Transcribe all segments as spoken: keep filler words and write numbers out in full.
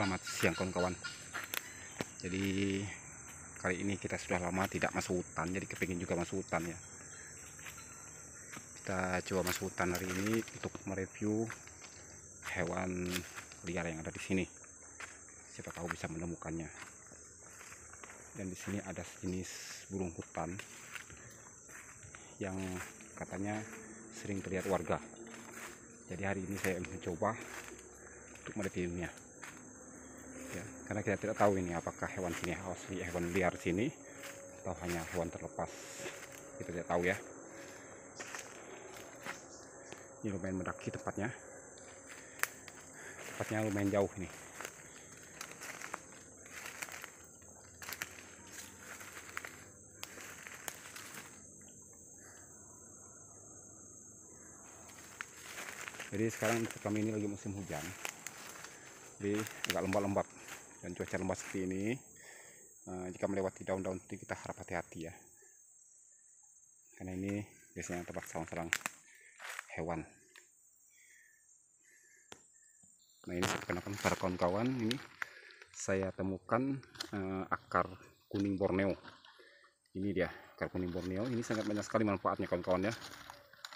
Selamat siang kawan-kawan. Jadi kali ini kita sudah lama tidak masuk hutan, jadi kepingin juga masuk hutan ya. Kita coba masuk hutan hari ini untuk mereview hewan liar yang ada di sini. Siapa tahu bisa menemukannya. Dan di sini ada sejenis burung hutan yang katanya sering terlihat warga. Jadi hari ini saya mencoba untuk mereviewnya. Ya, karena kita tidak tahu ini apakah hewan sini asli hewan liar sini atau hanya hewan terlepas, kita tidak tahu ya. Ini lumayan mendaki tempatnya, tempatnya lumayan jauh ini. Jadi sekarang kami ini lagi musim hujan, jadi agak lembab-lembab. Dan cuaca lembab seperti ini, uh, jika melewati daun-daun itu kita harap hati-hati ya, karena ini biasanya tempat sarang-sarang hewan. Nah ini saya perkenalkan para kawan-kawan, ini saya temukan uh, akar kuning Borneo. Ini dia akar kuning Borneo, ini sangat banyak sekali manfaatnya kawan-kawan ya.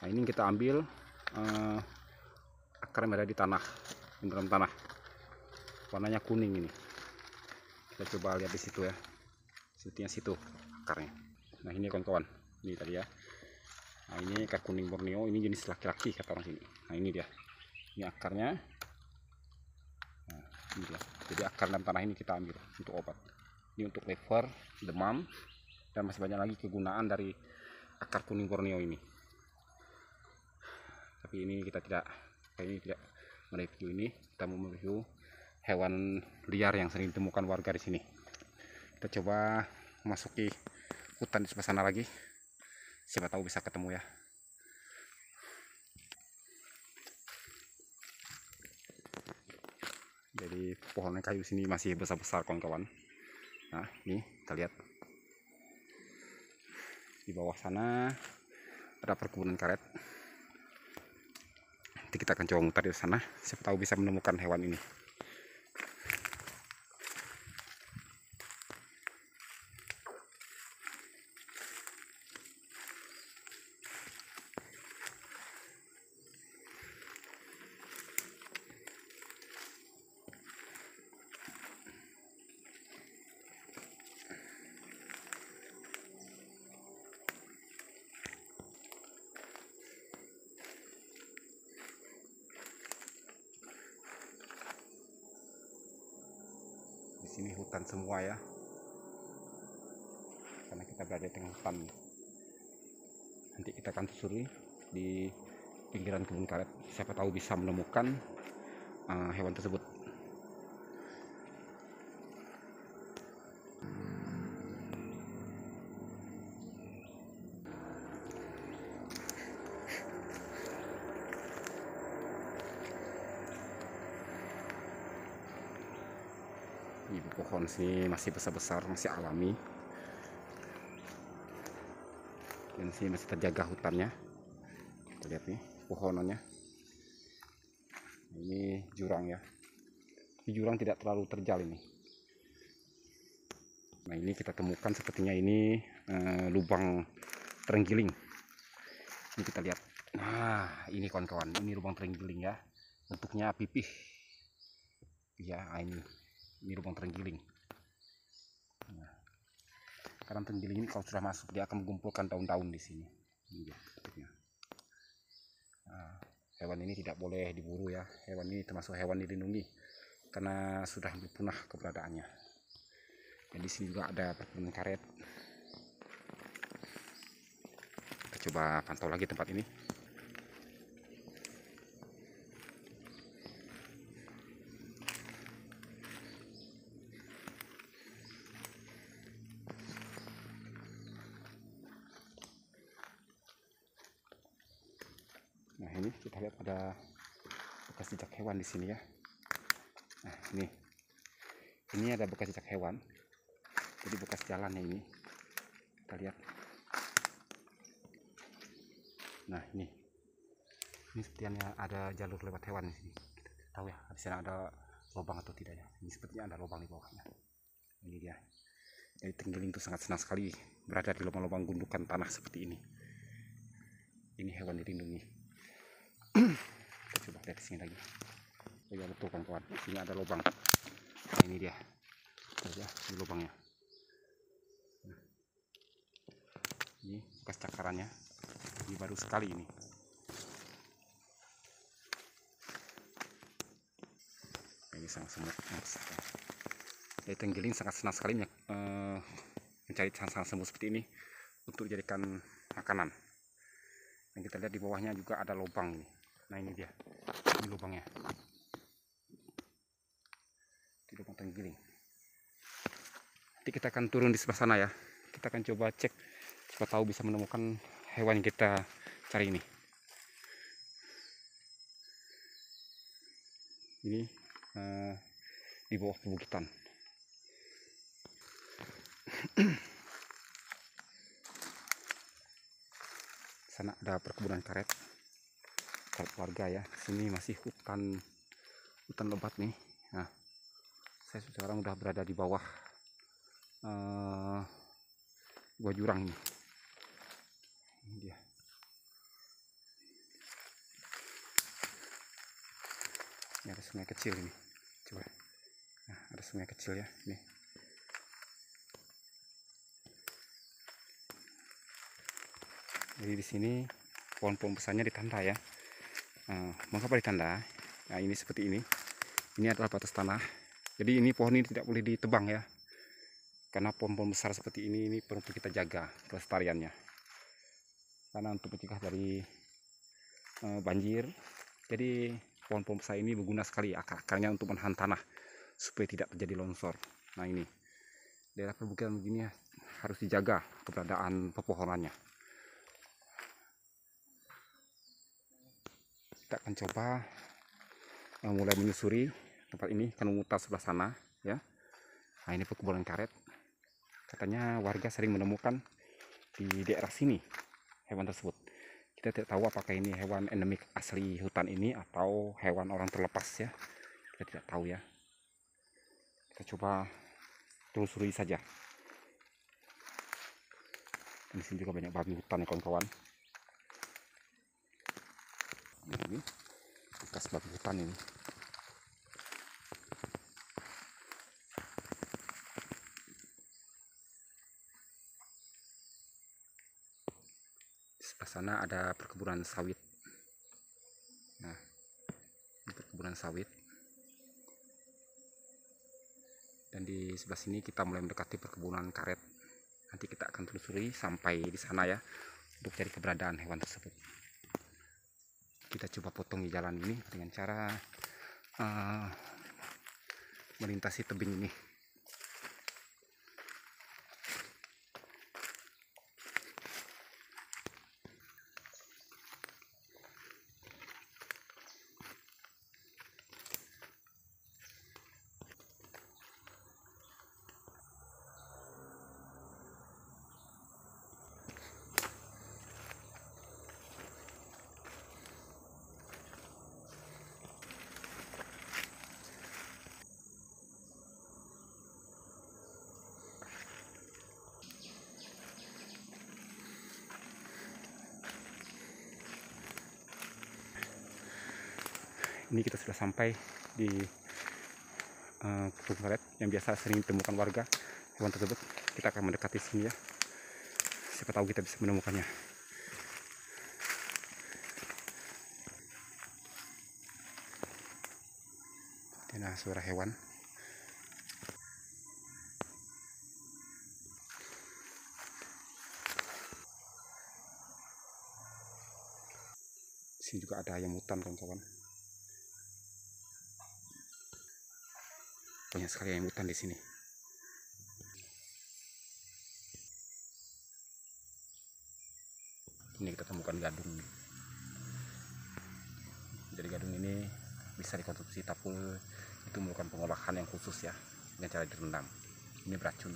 Nah ini kita ambil uh, akar yang ada di tanah, di dalam tanah, warnanya kuning ini. Kita coba lihat di situ ya, sepertinya situ akarnya. Nah ini kawan-kawan, ini tadi ya. Nah ini akar kuning Borneo, ini jenis laki-laki kata orang sini. Nah ini dia, ini akarnya. Nah, ini dia. Jadi akar dalam tanah ini kita ambil untuk obat. Ini untuk liver, demam, dan masih banyak lagi kegunaan dari akar kuning Borneo ini. Tapi ini kita tidak, ini tidak mereview ini, kita mau mereview hewan liar yang sering ditemukan warga di sini. Kita coba memasuki hutan di sebelah sana lagi. Siapa tahu bisa ketemu ya. Jadi pohon kayu sini masih besar-besar kawan-kawan. Nah, ini kita lihat. Di bawah sana ada perkebunan karet. Nanti kita akan coba mutar di sana, siapa tahu bisa menemukan hewan ini. Di sini hutan semua ya, karena kita berada di tengah hutan. Nanti kita akan telusuri di pinggiran kebun karet, siapa tahu bisa menemukan uh, hewan tersebut. Ibu pohon sini masih besar-besar, masih alami, dan sini masih terjaga hutannya. Kita lihat nih pohonannya. Ini jurang ya, di jurang tidak terlalu terjal ini. Nah ini kita temukan sepertinya ini eh, lubang trenggiling. Ini kita lihat. Nah ini kawan-kawan, ini lubang trenggiling ya, bentuknya pipih ya. Ini ini lubang trenggiling. Nah, karena trenggiling ini kalau sudah masuk dia akan mengumpulkan daun-daun di sini. Ini dia, nah, hewan ini tidak boleh diburu ya. Hewan ini termasuk hewan dilindungi karena sudah punah keberadaannya. Dan di sini juga ada perkebunan karet. Kita coba pantau lagi tempat ini. Nah ini kita lihat ada bekas jejak hewan di sini ya. Nah ini, ini ada bekas jejak hewan. Jadi bekas jalannya ini. Kita lihat. Nah ini, ini sepertinya ada jalur lewat hewan di sini. Kita tahu ya, di sana ada lubang atau tidaknya. Ini sepertinya ada lubang di bawahnya. Ini dia. Jadi trenggiling itu sangat senang sekali berada di lubang-lubang gundukan tanah seperti ini. Ini hewan dilindungi. Kita coba lihat sini lagi. Ya betul kawan-kawan. Ini ada lubang. Nah, ini dia. Ya, ini lubangnya. Nah. Ini bekas cakarannya. Ini baru sekali ini. Ini sangat semut. Jadi trenggiling sangat senang sekali eh, mencari sarang semut seperti ini untuk dijadikan makanan. Dan kita lihat di bawahnya juga ada lubang ini. Nah ini dia, ini lubangnya. Di lubang trenggiling. Nanti kita akan turun di sebelah sana ya. Kita akan coba cek, siapa tahu bisa menemukan hewan yang kita cari ini. Ini. Uh, di bawah perbukitan. Sana ada perkebunan karet, karet warga ya. Sini masih hutan, hutan lebat nih. Nah, saya sekarang udah berada di bawah uh, gua jurang ini. Ini dia. Ini ada sungai kecil ini. Coba, nah, ada sungai kecil ya, ini. Jadi di sini pohon-pohon besarnya ditanda ya. Uh, mengapa ditanda? Nah ini seperti ini. Ini adalah batas tanah. Jadi ini pohon ini tidak boleh ditebang ya, karena pohon-pohon besar seperti ini ini perlu kita jaga kelestariannya. Karena untuk mencegah dari uh, banjir. Jadi pohon-pohon besar ini berguna sekali akar-akarnya untuk menahan tanah supaya tidak terjadi longsor. Nah ini daerah perbukitan begini harus dijaga keberadaan pepohonannya. Kita akan coba mulai menyusuri tempat ini, akan memutar sebelah sana ya. Nah ini perkebunan karet. Katanya warga sering menemukan di daerah sini hewan tersebut. Kita tidak tahu apakah ini hewan endemik asli hutan ini atau hewan orang terlepas ya. Kita tidak tahu ya. Kita coba telusuri saja. Di sini juga banyak babi hutan ya kawan-kawan. Ini bekas babi hutan ini. Sana ada perkebunan sawit. Nah, ini perkebunan sawit. Dan di sebelah sini kita mulai mendekati perkebunan karet. Nanti kita akan telusuri sampai di sana ya, untuk cari keberadaan hewan tersebut. Kita coba potongi jalan ini dengan cara uh, melintasi tebing ini. Ini kita sudah sampai di uh, kebun karet yang biasa sering ditemukan warga hewan tersebut. Kita akan mendekati sini ya, siapa tahu kita bisa menemukannya. Nah, suara hewan. Sini juga ada ayam hutan kawan-kawan. Banyak sekali ayam hutan di sini. Ini kita temukan gadung. Jadi gadung ini bisa dikonsumsi, tapul itu merupakan pengolahan yang khusus ya, dengan cara direndam. Ini beracun.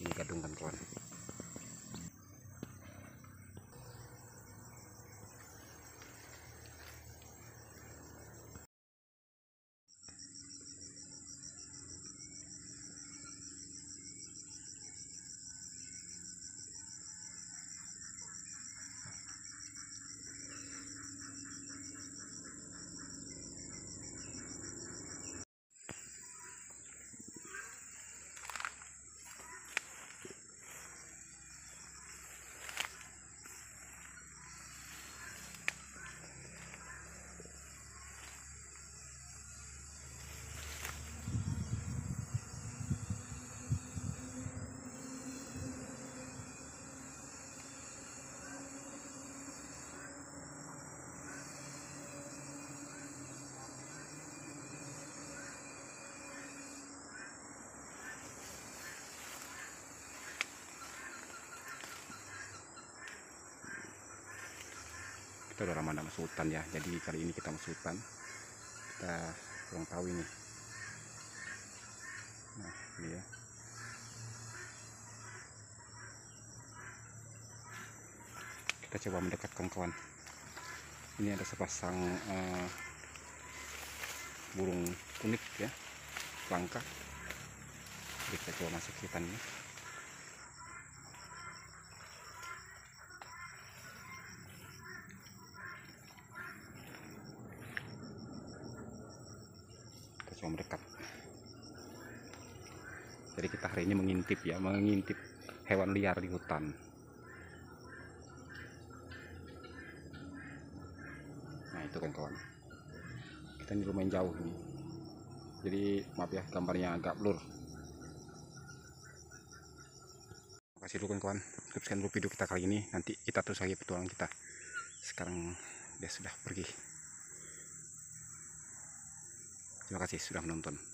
Ini gadung kan kawan. Kita udah lama nggak masuk hutan ya, jadi kali ini kita masuk hutan. Kita kurang tahu ini. Nah, ini ya. Kita coba mendekat kawan-kawan. Ini ada sepasang uh, burung kunik ya, langka. Jadi kita coba masuk hutannya. Mendekat. Jadi kita hari ini mengintip ya, mengintip hewan liar di hutan. Nah itu kan kawan, kita ini lumayan jauh nih, jadi maaf ya gambarnya agak blur. Terima kasih dulu kawan, teruskan dulu video kita kali ini, nanti kita terus lagi petualangan kita. Sekarang dia sudah pergi. Terima kasih sudah menonton.